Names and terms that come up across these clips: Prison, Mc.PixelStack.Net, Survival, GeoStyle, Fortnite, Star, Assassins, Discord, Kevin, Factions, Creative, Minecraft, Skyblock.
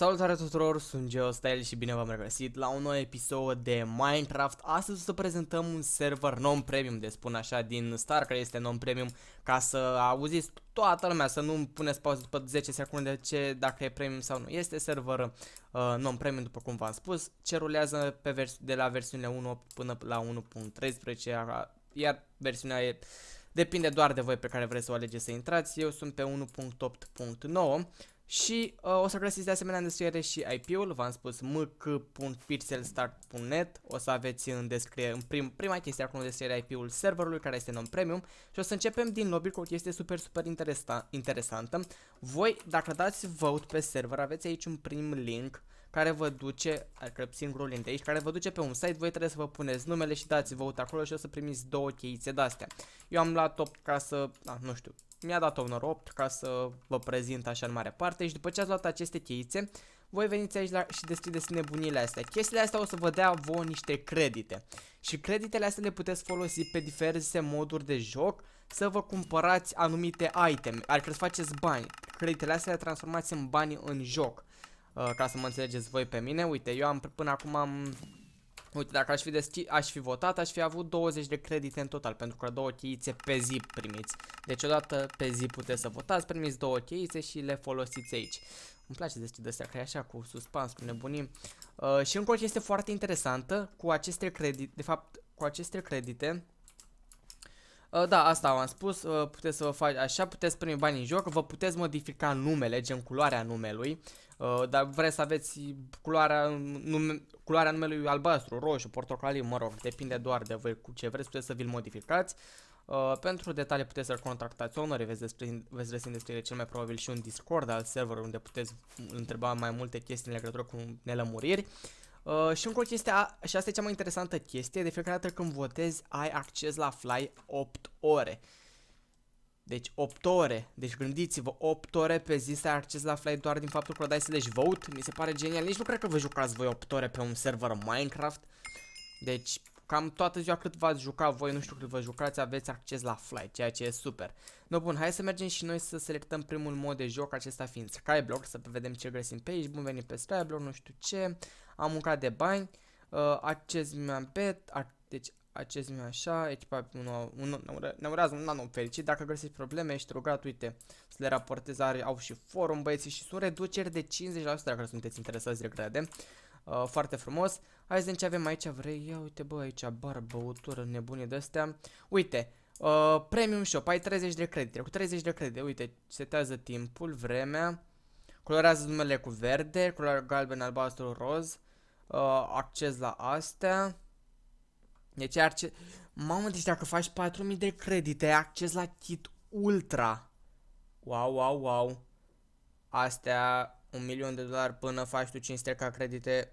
Salutare tuturor, sunt GeoStyle și bine v-am regăsit la un nou episod de Minecraft. Astăzi o să prezentăm un server non-premium, de spun așa, din Star, care este non-premium, ca să auziți toată lumea, să nu puneți pauză după 10 secunde ce dacă e premium sau nu. Este server non-premium, după cum v-am spus, ce rulează pe de la versiunile 1.8 până la 1.13, iar versiunea e... depinde doar de voi pe care vreți să o alegeți să intrați. Eu sunt pe 1.8.9 și o să găsiți de asemenea în descriere și IP-ul, v-am spus Mc.PixelStack.Net. O să aveți în descriere, în prima chestie acum în descriere IP-ul serverului care este non-premium. Și o să începem din lobby cu o chestie super interesantă. Voi, dacă dați vote pe server, aveți aici un prim link care vă duce, adică singurul link de aici, care vă duce pe un site. Voi trebuie să vă puneți numele și dați vote acolo și o să primiți două cheițe de-astea. Eu am luat 8 ca să, nu știu, mi-a dat 8 ca să vă prezint așa în mare parte. Și după ce ați luat aceste cheițe, voi veniți aici și deschideți nebunile astea. Chestiile astea o să vă dea vouă niște credite. Și creditele astea le puteți folosi pe diverse moduri de joc să vă cumpărați anumite iteme, adică să faceți bani. Creditele astea le transformați în bani în joc. Ca să mă înțelegeți voi pe mine, uite, eu am până acum am... Uite, dacă aș fi votat, aș fi avut 20 de credite în total, pentru că două cheițe pe zi primiți. Deci odată pe zi puteți să votați, primiți două cheițe și le folosiți aici. Îmi place deschidea asta, că e așa cu suspans, cu nebunii. Și încă o chestie foarte interesantă, cu aceste credite, de fapt, cu aceste credite... da, asta v-am spus, puteți să vă faci așa, puteți primi bani în joc, vă puteți modifica numele, gen culoarea numelui. Dar vreți să aveți culoarea numelui albastru, roșu, portocaliu, mă rog, depinde doar de voi cu ce vreți, puteți să vi-l modificați. Pentru detalii puteți să-l contactați onori, veți găsi în descriere cel mai probabil și un Discord al serverului unde puteți întreba mai multe chestii în legătură cu nelămuriri. Și încă o chestie, și asta e cea mai interesantă chestie, de fiecare dată când votezi ai acces la fly 8 ore. Deci 8 ore, deci gândiți-vă, 8 ore pe zi să ai acces la fly doar din faptul că dai /vote, mi se pare genial, nici nu cred că vă jucați voi 8 ore pe un server Minecraft. Deci cam toată ziua cât v-ați jucat voi, nu știu cât vă jucați, aveți acces la fly, ceea ce e super. No, bun, hai să mergem și noi să selectăm primul mod de joc, acesta fiind Skyblock, să vedem ce găsim pe aici. Bun venit pe Skyblock, nu știu ce, am mâncat de bani, acces mi-am deci acces mi așa, echipa ne urează un anul fericit. Dacă găsiți probleme, ești rugat, uite, să le raportez, au și forum băieții și sunt reduceri de 50% dacă sunteți interesați de grade. Foarte frumos. Hai să vedem ce avem aici. Ia uite bă, aici bar, băutură, nebunii de-astea. Uite, Premium Shop, ai 30 de credite. Cu 30 de credite, uite, setează timpul, vremea, colorează numele cu verde, culoare galben, albastru, roz, acces la astea. Deci ai acces... Mamă, deci dacă faci 4000 de credite, ai acces la kit ultra. Wow, wow, wow. Astea... $1.000.000 până faci tu 500 ca credite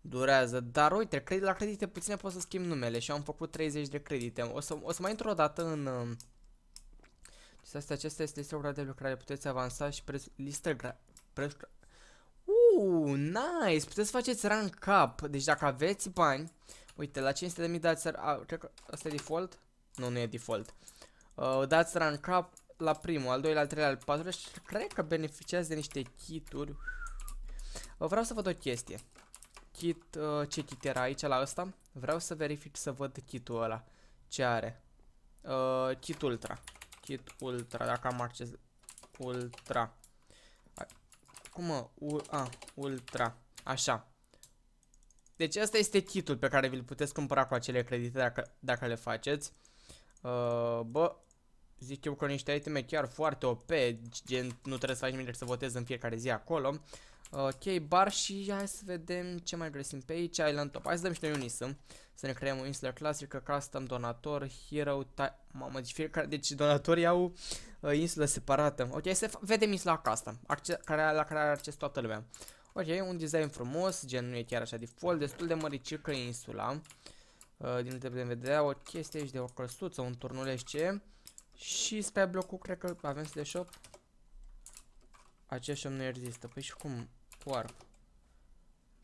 durează. Dar uite, la credite puține poți să schimbi numele și eu am făcut 30 de credite. O să mai intru o dată în... Acesta este lista de lucrare, puteți avansa și listă nice! Puteți faceți rank up. Deci dacă aveți bani, uite, la 500.000 dați... Cred că asta e default? Nu, nu e default. Dați rank up la primul, al doilea, al treilea, al patrulea și cred că beneficiați de niște kituri. Vreau să văd o chestie. Ce kit era aici la ăsta? Vreau să verific să văd kitul ăla. Ce are? Kit ultra. Kit ultra, dacă am acces ultra. Cum mă? Ultra. Așa. Deci ăsta este kitul pe care vi-l puteți cumpăra cu acele credite dacă le faceți. Zic eu că niște iteme chiar foarte OP, gen nu trebuie să faci nimic să votezi în fiecare zi acolo. Ok, bar și hai să vedem ce mai găsim pe aici, Island Top. Hai să dăm și noi un ism, să ne creăm o insulă clasică, custom, donator, hero, mamă, deci fiecare, deci donatorii au insulă separată. Ok, să vedem insula custom, la care are acces toată lumea. Ok, un design frumos, gen nu e chiar așa default, destul de măricică insula. Din putem vedea o chestie aici de o căsuță, un turnulește. Și Skyblock-ul, cred că avem să de shop. Acest shop nu există. Păi și cum? Warp.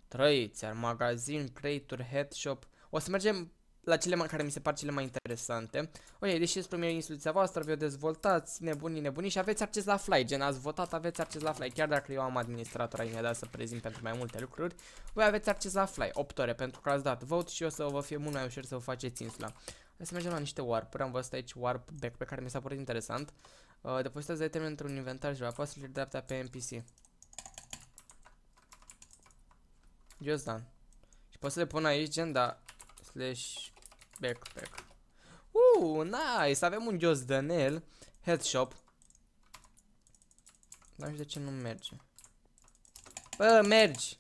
Trăiți, ar magazin, creator, head shop. O să mergem la cele care mi se par cele mai interesante. Ok, deci despre mine instituția voastră, vi-o dezvoltați, nebunii și aveți acces la fly, gen ați votat, aveți acces la fly, chiar dacă eu am administrator aici, mi-a dat să prezint pentru mai multe lucruri, voi aveți acces la fly, 8 ore pentru că ați dat vote și o să vă fie mult mai ușor să vă faceți insula. Hai să mergem la niște warp-uri, am văzut aici warp back pe care mi s-a părut interesant. Depozitați de item într-un inventar și vă apăsați click dreapta pe NPC. Just done. Și pot să le pun aici gen, da, slash backpack. Nice! Avem un just done el. Headshop. Dar nu știu de ce nu merge. Bă, mergi!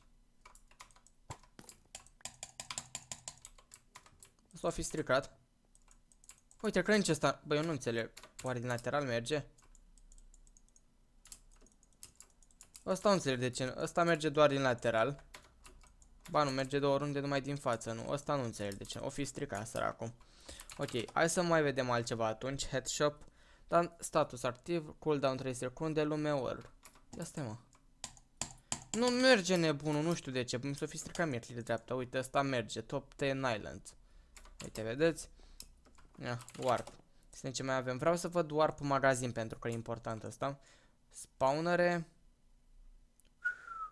Asta a fi stricat. Uite, crunch ăsta. Bă, eu nu înțeleg. Oare din lateral merge? Asta nu înțeleg de ce. Asta merge doar din lateral. Ba, nu merge două runde numai din față, nu. Asta nu înțeleg de ce. O fi stricat, săracu. Ok, hai să mai vedem altceva atunci. Headshop. Dar status activ. Cooldown 3 secunde. Lume or. Ia stai, mă. Nu merge nebunul, nu știu de ce. Mi s-o fi stricat miercile de dreapta. Uite, asta merge. Top 10 Islands. Uite, vedeți? Warp. Să ne ce mai avem. Vreau să văd warp magazin pentru că e important asta. Spawnere.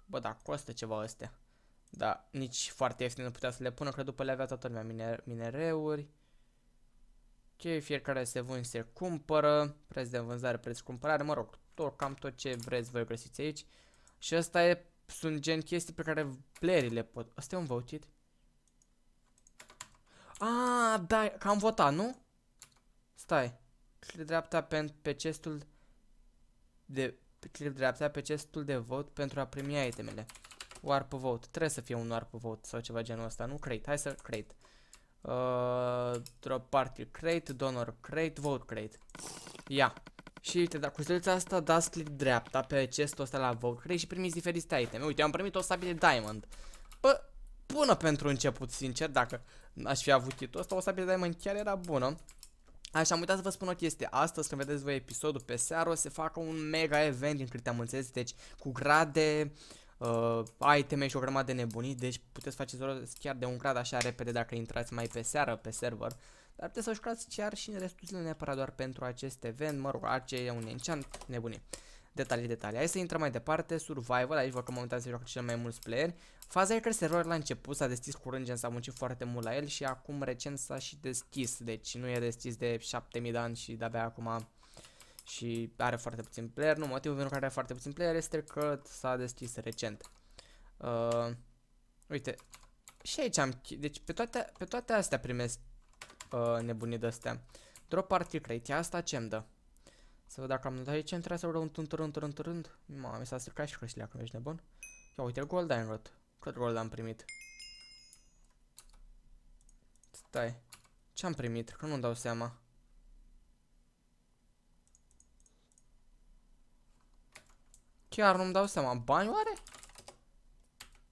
Bă, da, costă ceva astea. Da, nici foarte ieftin nu putea să le pună, că după le avea toată lumea minereuri. Ok, fiecare se vând, se cumpără. Preț de vânzare, preț de cumpărare, mă rog, tot, cam tot ce vreți voi găsiți aici. Și asta e, sunt gen chestii pe care playerii le pot. Asta e un votit? Ah, da, că am votat, nu? Stai. Click dreapta pe chestul de... Click dreapta pe chestul de vot pentru a primi itemele. Warp vote. Trebuie să fie un warp vote sau ceva genul ăsta, nu? Crate. Hai să crate. Drop party crate, donor crate, vote crate. Ia. Și uite, dar cu silița asta dați click dreapta pe chestul ăsta la vote crate și primiți diferite iteme. Uite, am primit o sabie de diamond. Bă, bună pentru început, sincer, dacă aș fi avut titlul ăsta, o sabie de diamond chiar era bună. Așa, am uitat să vă spun o chestie. Astăzi, când vedeți voi episodul pe seară, o să facă un mega event din câte am înțeles, deci cu grade... iteme și o grămadă de nebunii, deci puteți face zoro chiar de un grad așa repede dacă intrați mai pe seară pe server, dar puteți să jucați chiar și în restul zilei, neapărat doar pentru acest event, mă rog, arce e un enchant, nebunii. Detalii, detalii. Hai să intrăm mai departe. Survival, aici vă că momentan se joacă cel mai mulți playeri. Faza e că serverul la început s-a deschis curând, gen s-a muncit foarte mult la el și acum recent s-a și deschis, deci nu e deschis de 7000 de ani și de-abia acum... Și are foarte puțin player, nu, motivul pentru care are foarte puțin player este că s-a deschis recent. Uite, și aici am, deci pe toate astea primesc nebunii de-astea. Drop party crate, asta ce-mi dă? Să văd dacă am notat aici, îmi trebuie să urăm tând. Mama, mi s-a stricat și căștile acum, ești nebun? Ia uite, gold am rot, cât gold am primit? Stai, ce-am primit? Că nu-mi dau seama. Chiar nu-mi dau seama, bani oare?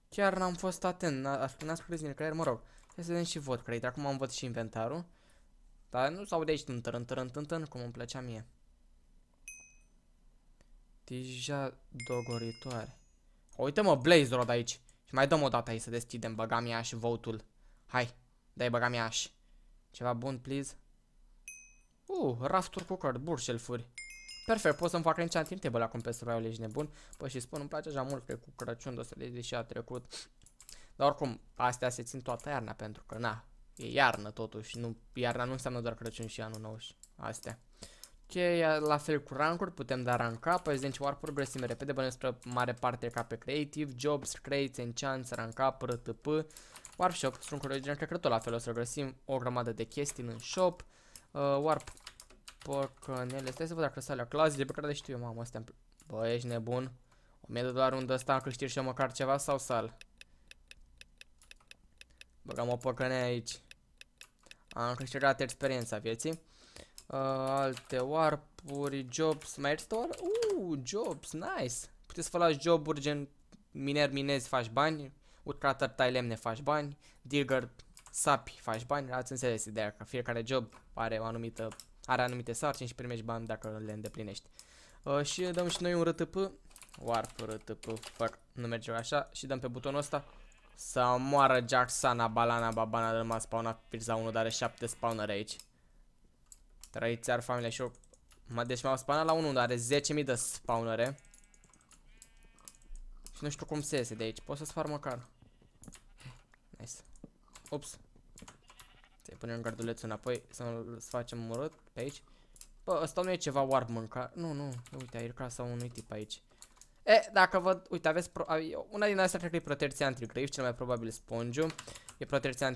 Chiar n-am fost atent, n-ați prins din creier, mă rog. Hai să vedem și vot crate, acum am văzut și inventarul. Dar nu s-au de aici tântărântărântărântărânt, cum îmi plăcea mie. Deja dogoritoare. Uite-mă, blaze rod aici. Și mai dăm o dată aici să deschidem, băgam ea și votul. Hai, dai băgam ea și. Ceva bun, please. Rafturi cu card, burșelfuri. Perfect, pot să-mi fac enchantable acum pe Survival, ești nebun. Păi și spun, îmi place așa mult, cred, cu Crăciun, o să le zic și a trecut. Dar oricum, astea se țin toată iarna, pentru că, na, e iarnă totuși, nu, iarna nu înseamnă doar Crăciun și anul nou și astea. Ok, la fel cu rankuri, putem da ranka, păi zic, warp-uri găsim repede, bănuiesc spre mare parte ca pe Creative, Jobs, Crates, Enchants, Ranka, PRTP, Warp Shop, struncuri originale, cred că tot la fel o să găsim o grămadă de chestii în shop, warp. Păcănele, stai să văd dacă sunt alea clauziile pe care le știu eu, mamă, astea. Bă, ești nebun? 1000 de dolari unde ăsta, câștigi și eu măcar ceva sau sal? Băgam o păcăne aici. Am câștigat experiența vieții. Alte warp-uri, jobs, mai este o jobs, nice. Puteți să faci joburi gen miner, minezi, faci bani. Utcrator, tai lemne, faci bani. Digger, sapi, faci bani. Ați înțeles ideea că fiecare job are o anumită... Are anumite sarcini și primești bani dacă le îndeplinești. Și dăm și noi un RTP. Warp RTP, fuck, nu merge așa. Și dăm pe butonul ăsta. Să moară Jacksana, Balana, Babana, rămas spawnat Pirza 1, dar are 7 spawnere aici. Trăiți ar familie și eu. Deci m-au spawnat la 1, dar are 10.000 de spawnere. Și nu știu cum se iese de aici, pot să-ți fac măcar. Nice. Ups. Să-i punem gardulețul înapoi, să-l facem urât pe aici. Bă, ăsta nu e ceva warp mânca. Nu, nu, uite, a ircat sau unui tip aici. E, dacă văd, uite, aveți una din astea cred că e protecția anti-grave, cel mai probabil spongiu. E protecția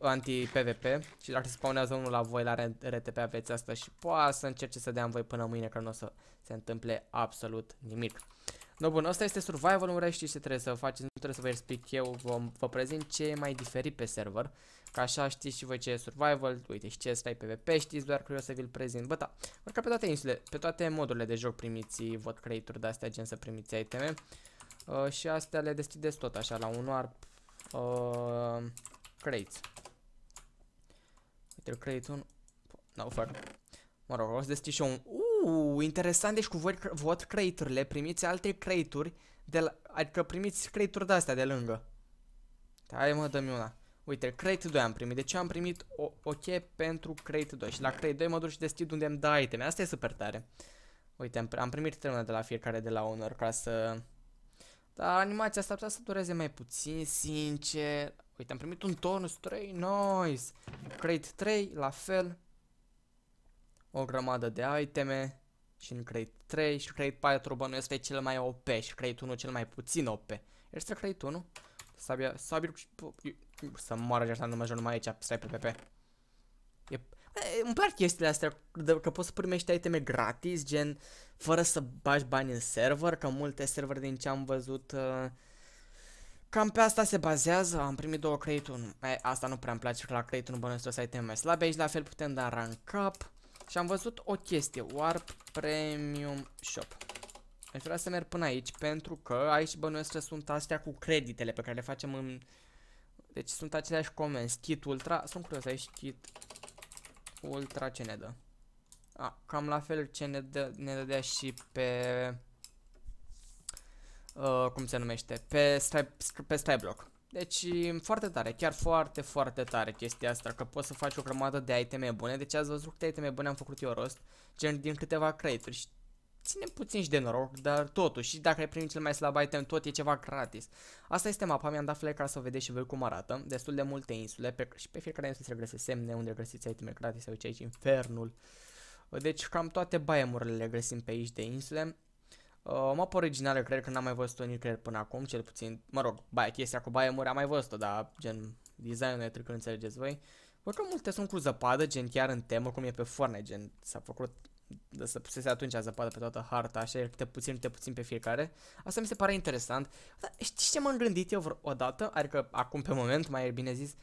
anti-PVP și dacă se spawnează unul la voi la RTP aveți asta și poate să încerce să dea în voi până mâine că nu o să se întâmple absolut nimic. No, bun, asta este Survival, nu știți ce trebuie să faceți, nu trebuie să vă explic eu, vă prezint ce e mai diferit pe server. Ca așa știți și voi ce e Survival, uite și ce este PvP, știți, doar că eu să vi-l prezint. Bă, da, văd că pe toate insule, pe toate modurile de joc primiți vot creator de astea, gen să primiți iteme. Și astea le deschideți tot așa, la un warp crates. Uite, crate un... No, fac. Mă rog, o să deschid și eu un... interesant, deci cu vot crate-urile primiți alte crate-uri de la... Adică primiți crate-uri de-astea de lângă. Hai mă, dă-mi una. Uite, crate 2 am primit, deci am primit o cheie pentru crate 2. Și la crate 2 mă duc și deschid unde îmi dă iteme, asta e super tare. Uite, am primit 3 de la fiecare de la owner ca să... Dar animația asta putea să dureze mai puțin, sincer. Uite, am primit un tonus 3, nice. Crate 3, la fel. O grămadă de iteme și în crate 3 și crate 4 bănuiesc este cel mai OP și crate 1 cel mai puțin OP. Este crate 1. Sabia să moară de asta, nu mă joc numai aici, stai pe PvP. Îmi plac chestiile astea, că poți să primești iteme gratis, gen fără să bagi bani în server, că multe server din ce am văzut cam pe asta se bazează. Am primit 2 crate 1. Asta nu prea îmi place, că la crate 1 bănuiesc să ai iteme mai slabe, aici la fel putem da rank up. Și am văzut o chestie, Warp Premium Shop. Aș vrea să merg până aici, pentru că aici bănuiesc că sunt astea cu creditele pe care le facem în... Deci sunt aceleași comenzi, kit ultra, sunt curios aici, kit ultra ce ne dă. A, cam la fel ce ne dădea și pe... cum se numește? Pe Skyblock. Deci foarte tare, chiar foarte, foarte tare chestia asta, că poți să faci o grămadă de iteme bune. Deci ați văzut câte iteme bune am făcut eu rost, gen din câteva crate-uri și ține puțin și de noroc, dar totuși, și dacă ai primit cel mai slab item, tot e ceva gratis. Asta este mapa, mi-am dat fleca să o vedeți și voi cum arată, destul de multe insule și pe fiecare insulă se găsesc semne unde găsiți iteme gratis, sau aici infernul. Deci cam toate biomurile le găsim pe aici de insule. Mapa originală cred că n-am mai văzut-o nicăieri până acum, cel puțin, mă rog, chestia cu baie-muri am mai văzut-o, dar gen design-ul e trecut, înțelegeți voi. Văd că multe sunt cu zăpadă, gen chiar în temă, cum e pe Fortnite, gen s-a făcut, să pusese atunci zăpadă pe toată harta, așa, câte puțin pe fiecare. Asta mi se pare interesant, dar știți ce m-am gândit eu odată, adică acum pe moment, mai bine zis,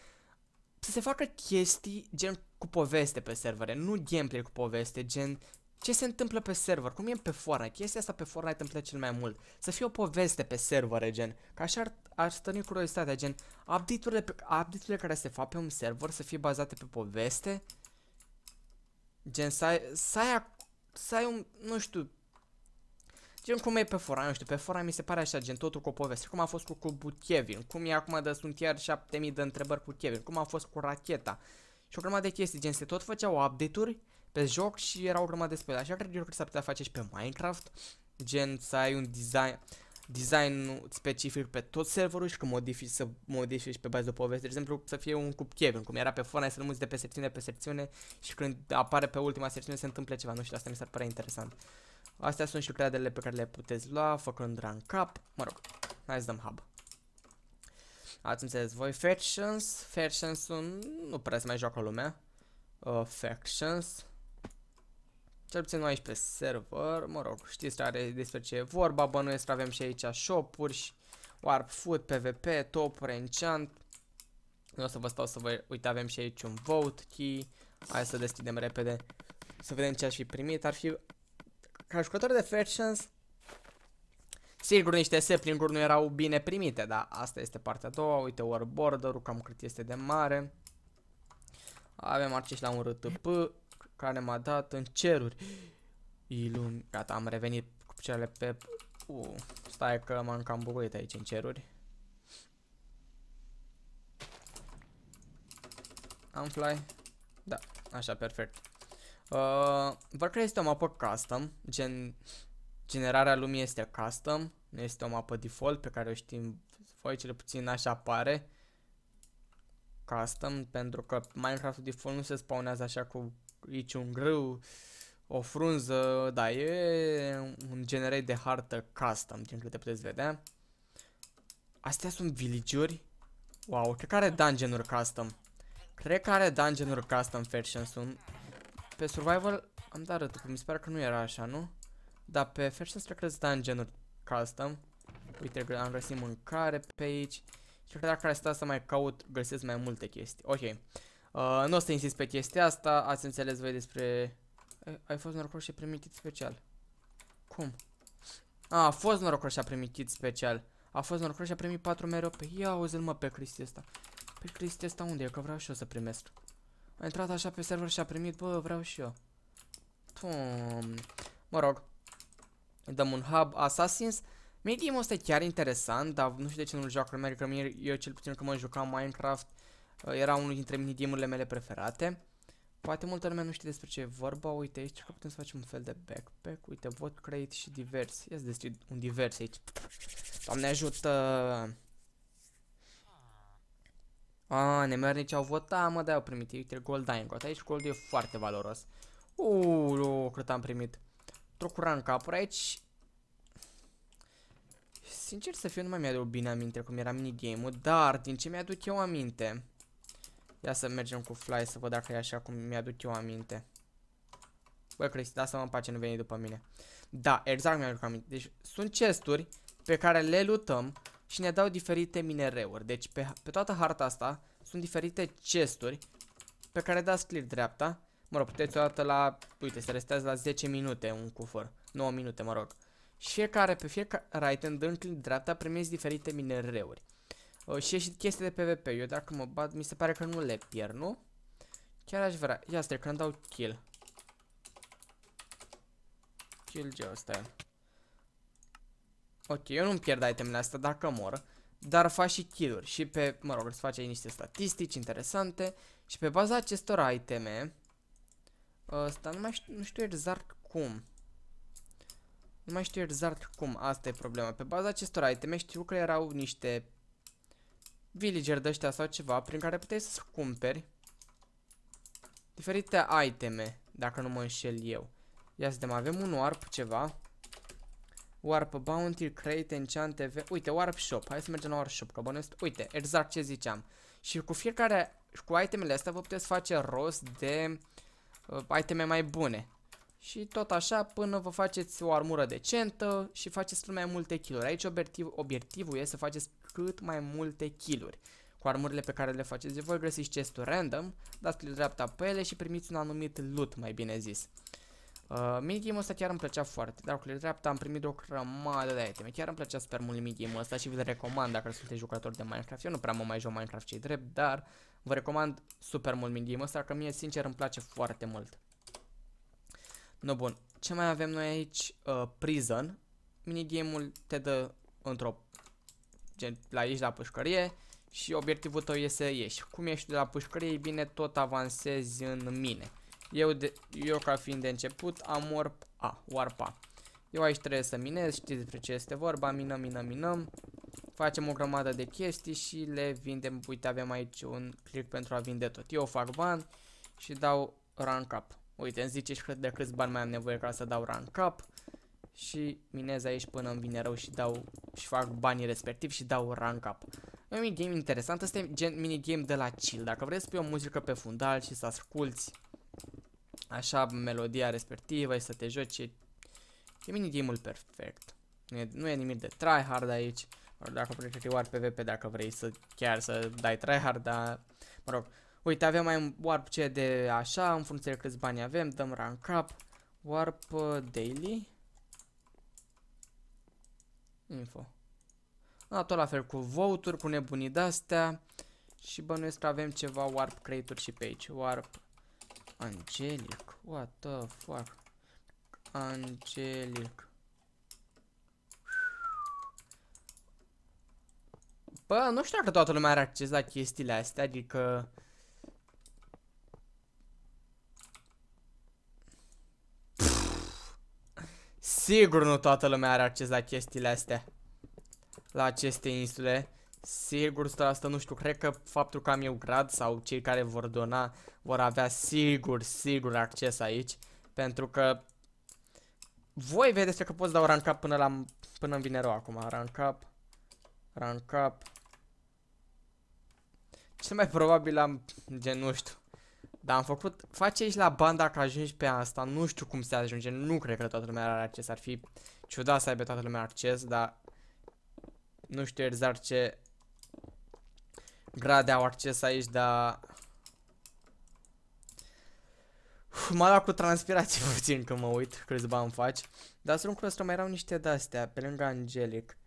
să se facă chestii gen cu poveste pe servere, nu gameplay cu poveste, gen... Ce se întâmplă pe server? Cum e pe Fortnite? Chestia asta pe Fortnite îmi place cel mai mult. Să fie o poveste pe server, gen. Ca așa ar stăni curiozitatea, gen. Update-urile care se fac pe un server să fie bazate pe poveste. Gen, să ai un, nu știu. Gen cum e pe Fortnite, nu știu, pe Fortnite mi se pare așa, gen totul cu o poveste. Cum a fost cu Kevin, cum e acum, sunt iar 7000 de întrebări cu Kevin, cum a fost cu racheta. Și o grămadă de chestii, gen se tot făceau update-uri pe joc și erau o grămadă de spele. Așa cred eu că s-ar putea face și pe Minecraft, gen să ai un design specific pe tot serverul și că să modifici pe bază de poveste. De exemplu, să fie un cub Kevin, cum era pe Fortnite, să rămâți de pe secțiune pe secțiune și când apare pe ultima secțiune se întâmplă ceva, nu știu, asta mi s-ar părea interesant. Astea sunt și creadele pe care le puteți lua făcând rank up, mă rog, hai să dăm hub. Ați înțeles voi, Factions sunt, nu prea se mai joacă lumea. Factions. Cel puțin nu aici pe server, mă rog, știți despre ce e vorba, bănuiesc că avem și aici shop-uri și warp food, PvP, top-uri, enchant. Nu o să vă stau să vă uite, avem și aici un vote key. Hai să deschidem repede, să vedem ce aș fi primit, ar fi ca jucător de Factions. Sigur, niște sapling-uri nu erau bine primite, dar asta este partea a doua. Uite, warborder-ul, cam cât este de mare. Avem acces la un RTP care m-a dat în ceruri. Gata, am revenit cu picioarele pe... stai că m-am cam buguit aici în ceruri. Unfly. Da, așa, perfect. Vă cred este o mapă custom, generarea lumii este custom, nu este o mapă default pe care o știm voi, cel puțin așa apare. Custom, pentru că Minecraft-ul default nu se spawnează așa cu aici un grâu, o frunză, da, e un generate de hartă custom, din câte puteți vedea. Astea sunt villageri. Wow, cred că are dungeon-uri custom. Cred că are dungeon-uri custom Factions-ul. Pe Survival am dat arăt, mi se pare că nu era așa, nu? Dar pe Factions cred că sunt dungeon-uri custom. Uite, am găsit mâncare pe aici. Și cred că dacă ar sta să mai caut, găsesc mai multe chestii. Ok, nu o să insist pe chestia asta, ați înțeles voi despre... Ai fost norocos și ai primit kit special. Cum? A fost norocos și a primit kit special. A fost norocos și a primit 4 mereu pe... Ia auzi-l mă pe Cristi ăsta. Pe Cristi ăsta unde e? Că vreau și eu să primesc. A intrat așa pe server și a primit, bă, vreau și eu. Mă rog. Dăm un hub Assassins. Mie game-ul ăsta e chiar interesant, dar nu știu de ce nu-l joacă lumea, că mie, eu cel puțin când mă jucam Minecraft, era unul dintre minigame-urile mele preferate. Poate multă lume nu știe despre ce e vorba, uite aici că putem să facem un fel de backpack, uite, vot, create și divers, ia să deschid un divers aici. Doamne ajută! A, nemernici au votat, mă, de-aia au primit, uite, gold dying got, aici gold e foarte valoros. Cât am primit. Trocura în capuri aici. Sincer să fiu, nu mai mi-aduc bine aminte cum era minigame-ul, dar din ce mi-aduc eu aminte... Ia să mergem cu Fly să văd dacă e așa cum mi-aduc eu aminte. Bă, Cristi, da să mă împace, nu veni după mine. Da, exact mi-aduc aminte. Deci sunt chesturi pe care le lutăm și ne dau diferite minereuri. Deci pe toată harta asta sunt diferite chesturi pe care dați click dreapta. Mă rog, puteți odată la... Uite, se restează la 10 minute un cufăr. 9 minute, mă rog. Fiecare, pe fiecare item, dând click dreapta, primiți diferite minereuri. Și e și chestii de PvP. Eu dacă mă bat, mi se pare că nu le pierd, nu? Chiar aș vrea. Ia stai că îmi dau kill. Kill GeoStyle. Ok, eu nu-mi pierd itemele astea dacă mor, dar fac și kill-uri. Și pe, mă rog, îți face niște statistici interesante. Și pe baza acestor iteme asta nu mai știu, nu știu exact cum. Nu mai știu exact cum, asta e problema. Pe baza acestor iteme știu că erau niște villager de ăștia sau ceva, prin care puteai să cumperi diferite iteme, dacă nu mă înșel eu. Ia să vedem, avem un warp ceva. Warp bounty, create, enchant, TV. Uite, warp shop, hai să mergem la warp shop, că bănuiesc. Uite, exact ce ziceam. Și cu fiecare, cu itemele astea vă puteți face rost de iteme mai bune. Și tot așa până vă faceți o armură decentă și faceți cât mai multe kill-uri. Aici obiectivul e să faceți cât mai multe kill-uri cu armurile pe care le faceți. Voi găsiți chest-uri random, dați click dreapta pe ele și primiți un anumit loot, mai bine zis. Minigame-ul ăsta chiar îmi plăcea foarte. Dar cu click dreapta am primit o grămadă de iteme. Chiar îmi plăcea super mult minigame-ul ăsta și vi-l recomand dacă sunteți jucători de Minecraft. Eu nu prea mă mai joc Minecraft, ce-i drept, dar vă recomand super mult minigame-ul ăsta, că mie sincer îmi place foarte mult. No, bun, ce mai avem noi aici? Prison. Minigame-ul te dă într-o... Gen, ieși la pușcărie și obiectivul tău e să ieși. Cum ieși de la pușcărie, bine, tot avansezi în mine. Eu ca fiind de început, am warp-a. Eu aici trebuie să minez, știți despre ce este vorba, minăm. Facem o grămadă de chestii și le vindem. Uite, avem aici un click pentru a vinde tot. Eu fac bani și dau rank up. Uite, îmi zice și de câți bani mai am nevoie ca să dau rank up. Și minez aici până îmi vine rău și dau și fac banii respectiv și dau rank up. E un minigame interesant, ăsta e gen minigame de la chill. Dacă vrei să pui o muzică pe fundal și să asculti așa melodia respectivă și să te joci, e minigame-ul perfect. Nu e nimic de tryhard aici. Dacă vrei că e warp PvP, dacă vrei să chiar să dai tryhard, dar mă rog. Uite, avem mai un warp ce de așa, în funcție de câți bani avem, dăm rank up, warp daily, info. A, tot la fel cu voturi, cu nebunii de-astea și bănuiesc că avem ceva warp create-uri și pe aici, warp angelic, what the fuck, angelic. Bă, nu știu dacă toată lumea are acces la chestiile astea, adică... Sigur nu toată lumea are acces la chestiile astea, la aceste insule. Sigur, asta nu știu, cred că faptul că am eu grad sau cei care vor dona vor avea sigur acces aici. Pentru că voi vedeți că pot să dau rank up până îmi vine rău acum. Rank up. Cel mai probabil am, gen, nu știu. Dar am făcut, face aici la ban dacă ajungi pe asta, nu știu cum se ajunge, nu cred că toată lumea are acces, ar fi ciudat să aibă toată lumea acces, dar nu știu exact ce grade au acces aici, dar m-a luat cu transpirație puțin când mă uit câți bani faci. Dar sunt lucrul ăsta, mai erau niște de-astea, pe lângă Angelic.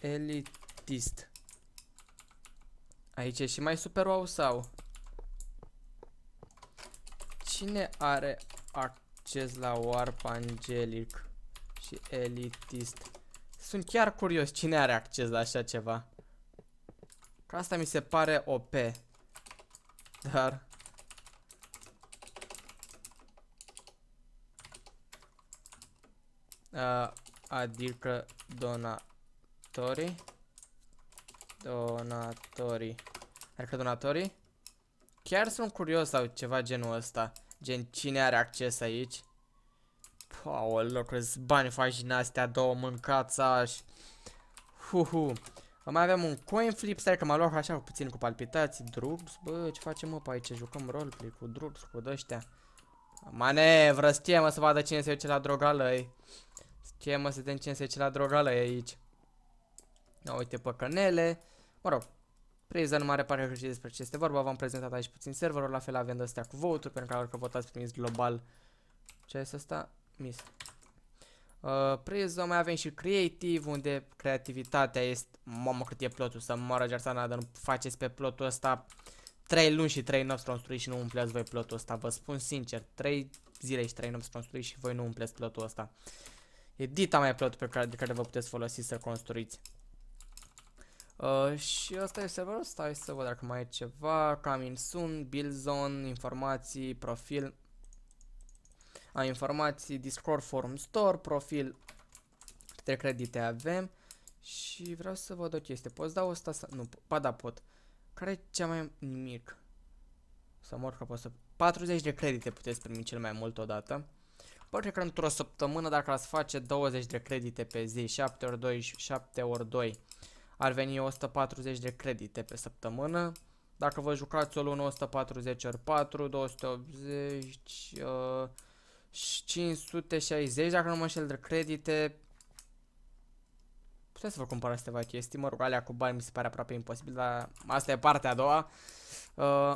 Elitist. Aici e și mai super wow sau? Cine are acces la Warp, Angelic și Elitist? Sunt chiar curios cine are acces la așa ceva. Că asta mi se pare OP. Dar adică donatorii. Adică donatorii? Chiar sunt curios sau ceva genul ăsta. Gen cine are acces aici. Paolo, crezi bani faci din astea două, mâncața și... Mai avem un coin flip, stai că m-a luat așa puțin cu palpitații. Drops, bă, ce facem mă pe aici? Jucăm roleplay cu drops, cu d-ăștia. Manevră, stie mă să vadă cine se duce la drogalăi. Stie mă să vedem cine se duce la drogalăi aici. Ia uite păcănele. Mă rog, Prison, mare pare că știți despre ce este vorba. V-am prezentat aici puțin serverul, la fel avem astea cu voturi, pentru că orică votați primiți global. Ce este asta? Mis. Prison, mai avem și Creative, unde creativitatea este... Mamă cât e plotul, să moară gearsana, dar nu faceți pe plotul ăsta 3 luni și 3 nopți construiți și nu umpleați voi plotul ăsta. Vă spun sincer, 3 zile și 3 nopți construiți și voi nu umpleați plotul ăsta. E dita mai plotul pe care, de care vă puteți folosi să construiți. Și ăsta e serverul, stai să văd dacă mai e ceva. Coming soon, build zone, informații, profil. Informații, Discord, Forum, Store, profil, 3 credite avem. Și vreau să văd o chestie. Poți da asta să... Nu, pa da pot. Care e cea mai mic? Să mor că pot să... 40 de credite puteți primi cel mai mult odată. Bă, cred că într-o săptămână dacă ați face 20 de credite pe zi, 7 ori 2 ar veni 140 de credite pe săptămână. Dacă vă jucați o lună, 140 ori 4, 280... 560, dacă nu mă înșel, de credite. Puteți să vă cumpărați ceva chestii, mă rog, alea cu bani mi se pare aproape imposibil, dar asta e partea a doua.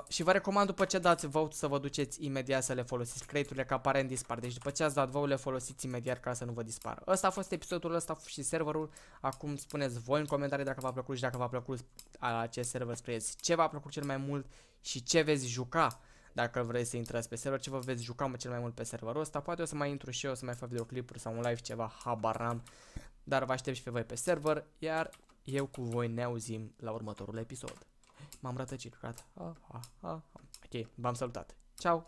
Și vă recomand după ce dați vote să vă duceți imediat să le folosiți, crediturile că aparent dispar. Deci după ce ați dat vote le folosiți imediat ca să nu vă dispară. Ăsta a fost episodul ăsta și serverul. Acum spuneți voi în comentarii dacă v-a plăcut și dacă v-a plăcut acest server, scrieți ce v-a plăcut cel mai mult și ce veți juca. Dacă vreți să intrați pe server, ce vă veți juca cel mai mult pe serverul ăsta. Poate o să mai intru și eu, o să mai fac videoclipuri sau un live ceva, habar n-am. Dar vă aștept și pe voi pe server, iar eu cu voi ne auzim la următorul episod. M-am rătăcit, gata. Ok, v-am salutat. Ciao.